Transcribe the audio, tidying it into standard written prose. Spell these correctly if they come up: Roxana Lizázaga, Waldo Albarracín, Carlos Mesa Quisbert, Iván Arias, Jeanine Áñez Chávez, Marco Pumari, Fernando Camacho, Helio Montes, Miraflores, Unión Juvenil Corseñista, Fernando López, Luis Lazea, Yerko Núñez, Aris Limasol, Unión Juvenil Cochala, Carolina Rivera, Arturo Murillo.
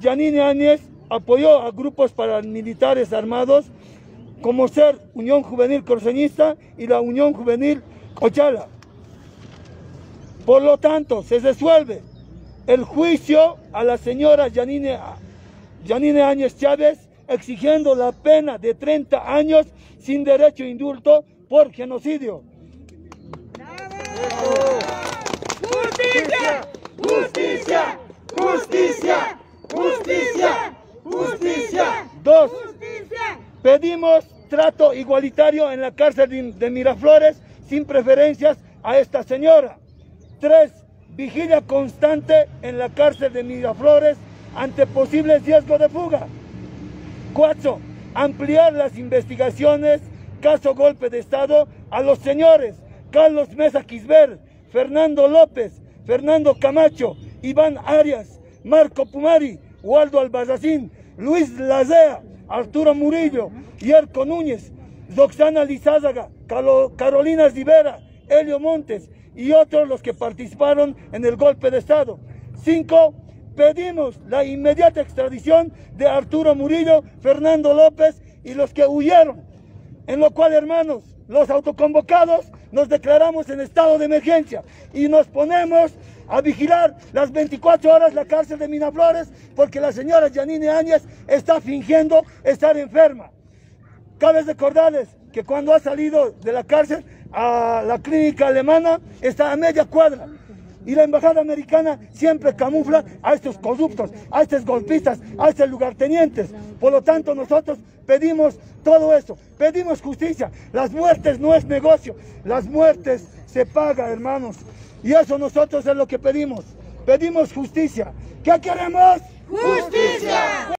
Jeanine Áñez apoyó a grupos paramilitares armados como ser Unión Juvenil Corseñista y la Unión Juvenil Cochala. Por lo tanto, se resuelve el juicio a la señora Jeanine Áñez Chávez, exigiendo la pena de 30 años sin derecho a indulto por genocidio. ¡Justicia! ¡Justicia! ¡Justicia! ¡Justicia! ¡Justicia! 2. Pedimos trato igualitario en la cárcel de Miraflores sin preferencias a esta señora. 3. Vigilia constante en la cárcel de Miraflores ante posibles riesgos de fuga. 4. Ampliar las investigaciones caso golpe de Estado a los señores Carlos Mesa Quisbert, Fernando López, Fernando Camacho, Iván Arias, Marco Pumari, Waldo Albarracín, Luis Lazea, Arturo Murillo, Yerko Núñez, Roxana Lizázaga, Carolina Rivera, Helio Montes y otros los que participaron en el golpe de Estado. 5. Pedimos la inmediata extradición de Arturo Murillo, Fernando López y los que huyeron, en lo cual, hermanos, los autoconvocados nos declaramos en estado de emergencia y nos ponemos a vigilar las 24 horas la cárcel de Miraflores, porque la señora Jeanine Áñez está fingiendo estar enferma. Cabe recordarles que cuando ha salido de la cárcel a la clínica alemana está a media cuadra, y la embajada americana siempre camufla a estos corruptos, a estos golpistas, a estos lugartenientes. Por lo tanto, nosotros pedimos todo eso, pedimos justicia. Las muertes no es negocio, las muertes se paga, hermanos. Y eso nosotros es lo que pedimos, pedimos justicia. ¿Qué queremos? ¡Justicia!